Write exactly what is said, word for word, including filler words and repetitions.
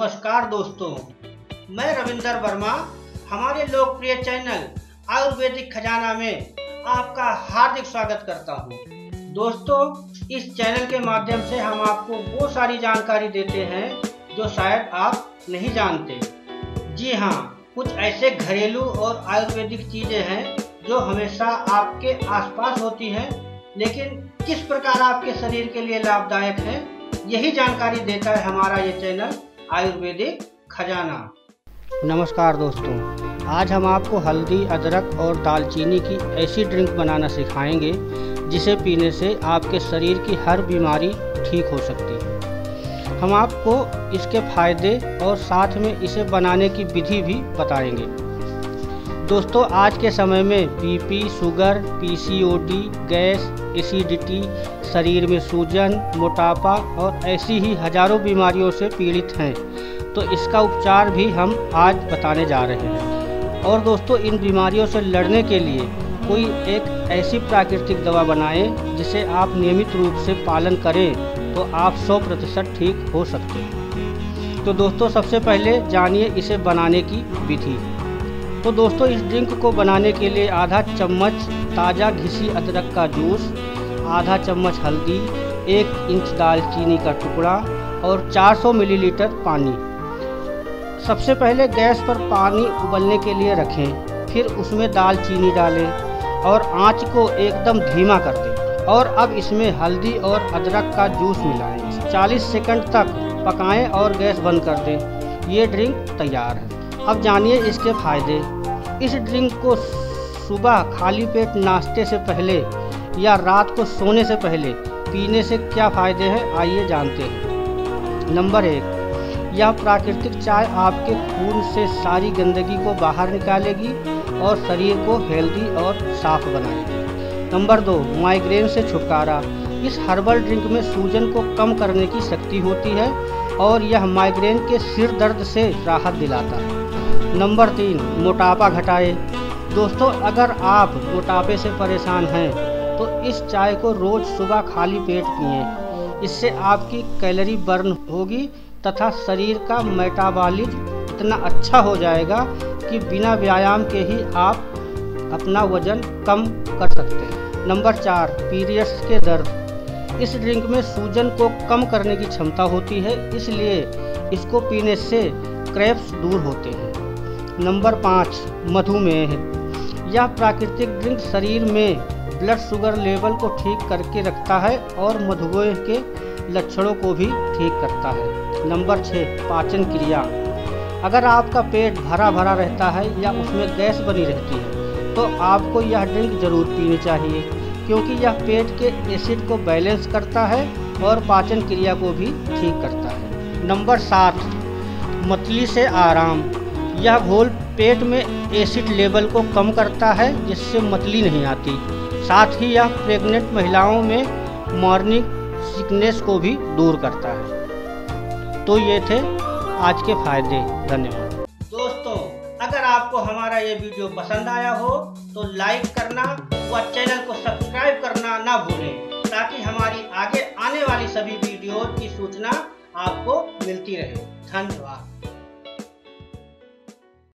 नमस्कार दोस्तों, मैं रविंदर वर्मा। हमारे लोकप्रिय चैनल आयुर्वेदिक खजाना में आपका हार्दिक स्वागत करता हूं। दोस्तों, इस चैनल के माध्यम से हम आपको वो सारी जानकारी देते हैं जो शायद आप नहीं जानते। जी हाँ, कुछ ऐसे घरेलू और आयुर्वेदिक चीज़ें हैं जो हमेशा आपके आसपास होती हैं, लेकिन किस प्रकार आपके शरीर के लिए लाभदायक है, यही जानकारी देता है हमारा ये चैनल आयुर्वेदिक खजाना। नमस्कार दोस्तों, आज हम आपको हल्दी, अदरक और दालचीनी की ऐसी ड्रिंक बनाना सिखाएंगे जिसे पीने से आपके शरीर की हर बीमारी ठीक हो सकती है। हम आपको इसके फायदे और साथ में इसे बनाने की विधि भी बताएंगे। दोस्तों, आज के समय में BP, sugar, PCOD, gas, acidity, शरीर में सूजन, मोटापा और ऐसी ही हजारों बीमारियों से पीड़ित हैं, तो इसका उपचार भी हम आज बताने जा रहे हैं। और दोस्तों, इन बीमारियों से लड़ने के लिए कोई एक ऐसी प्राकृतिक दवा बनाएं जिसे आप नियमित रूप से पालन करें तो आप सौ प्रतिशत ठीक हो सकते हैं। तो दोस्तों, सबसे पहले जानिए इसे बनाने की विधि। तो दोस्तों, इस ड्रिंक को बनाने के लिए आधा चम्मच ताज़ा घिसी अदरक का जूस, आधा चम्मच हल्दी, एक इंच दालचीनी का टुकड़ा और चार सौ मिलीलीटर पानी। सबसे पहले गैस पर पानी उबलने के लिए रखें, फिर उसमें दालचीनी डालें और आंच को एकदम धीमा कर दें। और अब इसमें हल्दी और अदरक का जूस मिलाएं। चालीस सेकंड तक पकाएं और गैस बंद कर दें। ये ड्रिंक तैयार है। अब जानिए इसके फायदे। इस ड्रिंक को सुबह खाली पेट नाश्ते से पहले या रात को सोने से पहले पीने से क्या फ़ायदे हैं, आइए जानते हैं। नंबर एक, यह प्राकृतिक चाय आपके खून से सारी गंदगी को बाहर निकालेगी और शरीर को हेल्दी और साफ बनाएगी। नंबर दो, माइग्रेन से छुटकारा। इस हर्बल ड्रिंक में सूजन को कम करने की शक्ति होती है और यह माइग्रेन के सिर दर्द से राहत दिलाता है। नंबर तीन, मोटापा घटाए। दोस्तों, अगर आप मोटापे से परेशान हैं तो इस चाय को रोज़ सुबह खाली पेट पिएं। इससे आपकी कैलोरी बर्न होगी तथा शरीर का मेटाबॉलिज्म इतना अच्छा हो जाएगा कि बिना व्यायाम के ही आप अपना वजन कम कर सकते हैं। नंबर चार, पीरियड्स के दर्द। इस ड्रिंक में सूजन को कम करने की क्षमता होती है, इसलिए इसको पीने से क्रैप्स दूर होते हैं। नंबर पाँच, मधुमेह। यह प्राकृतिक ड्रिंक शरीर में ब्लड शुगर लेवल को ठीक करके रखता है और मधुमेह के लक्षणों को भी ठीक करता है। नंबर छः, पाचन क्रिया। अगर आपका पेट भरा भरा रहता है या उसमें गैस बनी रहती है तो आपको यह ड्रिंक ज़रूर पीनी चाहिए, क्योंकि यह पेट के एसिड को बैलेंस करता है और पाचन क्रिया को भी ठीक करता है। नंबर सात, मतली से आराम। यह घोल पेट में एसिड लेवल को कम करता है जिससे मतली नहीं आती। साथ ही यह प्रेग्नेंट महिलाओं में मॉर्निंग सिकनेस को भी दूर करता है। तो ये थे आज के फायदे। धन्यवाद। दोस्तों, अगर आपको हमारा ये वीडियो पसंद आया हो तो लाइक करना व चैनल को सब्सक्राइब करना ना भूलें, ताकि हमारी आगे आने वाली सभी वीडियो की सूचना आपको मिलती रहे। धन्यवाद।